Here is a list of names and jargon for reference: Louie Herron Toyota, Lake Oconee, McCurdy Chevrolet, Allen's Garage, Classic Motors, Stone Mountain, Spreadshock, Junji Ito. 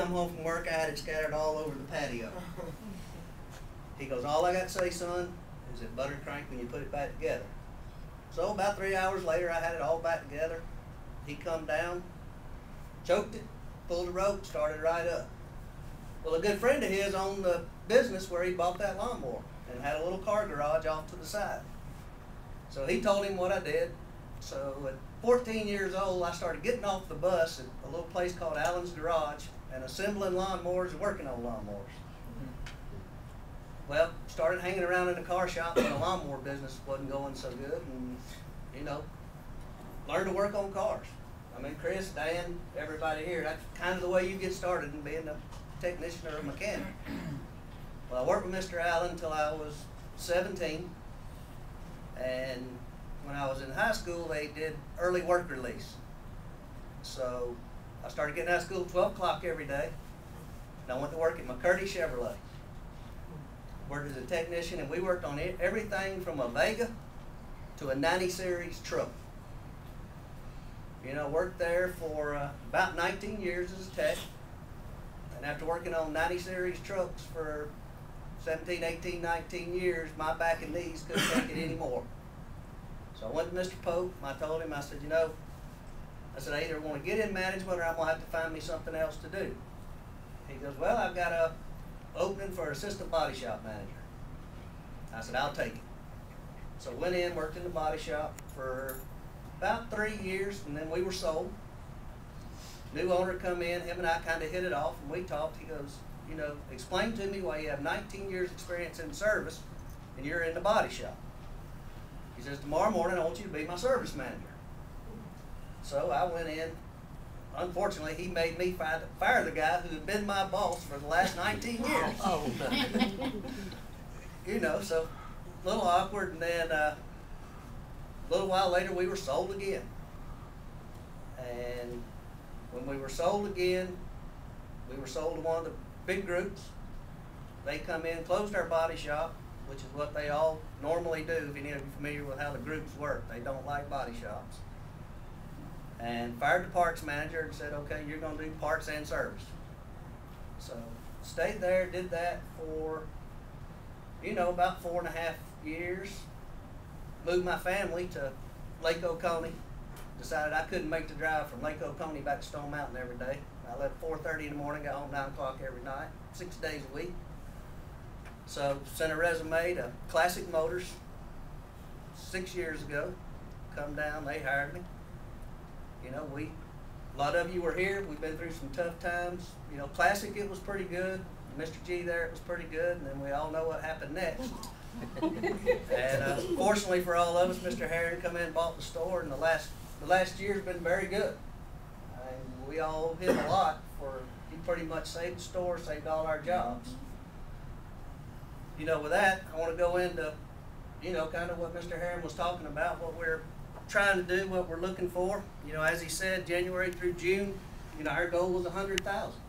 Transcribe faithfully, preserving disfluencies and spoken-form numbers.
come home from work, I had it scattered all over the patio. He goes, all I got to say, son, is it butter crank when you put it back together. So about three hours later, I had it all back together. He come down, choked it, pulled the rope, started right up. Well, a good friend of his owned the business where he bought that lawnmower and had a little car garage off to the side. So he told him what I did. So at fourteen years old, I started getting off the bus at a little place called Allen's Garage and assembling lawnmowers and working on lawnmowers. Well, started hanging around in the car shop when the lawnmower business wasn't going so good, and, you know, learned to work on cars. I mean, Chris, Dan, everybody here, that's kind of the way you get started in being a technician or a mechanic. Well, I worked with Mister Allen until I was seventeen, and when I was in high school, they did early work release. So I started getting out of school at twelve o'clock every day, and I went to work at McCurdy Chevrolet. Worked as a technician, and we worked on everything from a Vega to a ninety series truck. You know, worked there for uh, about nineteen years as a tech, and after working on ninety series trucks for seventeen, eighteen, nineteen years, my back and knees couldn't take it anymore. So I went to Mister Pope, and I told him, I said, you know, I said, I either want to get in management or I'm going to have to find me something else to do. He goes, well, I've got a opening for assistant body shop manager. I said, I'll take it. So went in, worked in the body shop for about three years, and then we were sold. New owner come in, him and I kind of hit it off, and we talked. He goes, you know, explain to me why you have nineteen years experience in service and you're in the body shop. He says, tomorrow morning I want you to be my service manager. So I went in. Unfortunately, he made me fire the, fire the guy who had been my boss for the last nineteen years. Oh, no. You know, so a little awkward, and then uh, a little while later, we were sold again. And when we were sold again, we were sold to one of the big groups. They come in, closed our body shop, which is what they all normally do, if you're familiar with how the groups work. They don't like body shops. And fired the parts manager and said, okay, you're going to do parts and service. So stayed there, did that for, you know, about four and a half years. Moved my family to Lake Oconee. Decided I couldn't make the drive from Lake Oconee back to Stone Mountain every day. I left four thirty in the morning, got home nine o'clock every night, six days a week. So sent a resume to Classic Motors six years ago. Come down, they hired me. You know, we, a lot of you were here. We've been through some tough times. You know, Classic, it was pretty good. Mister G there, it was pretty good. And then we all know what happened next. And uh, fortunately for all of us, Mister Herron come in and bought the store. And the last, the last year has been very good. And we all hit a lot for, he pretty much saved the store, saved all our jobs. You know, with that, I want to go into, you know, kind of what Mister Herron was talking about, what we're trying to do, what we're looking for. You know, as he said, January through June, you know, our goal was a hundred thousand.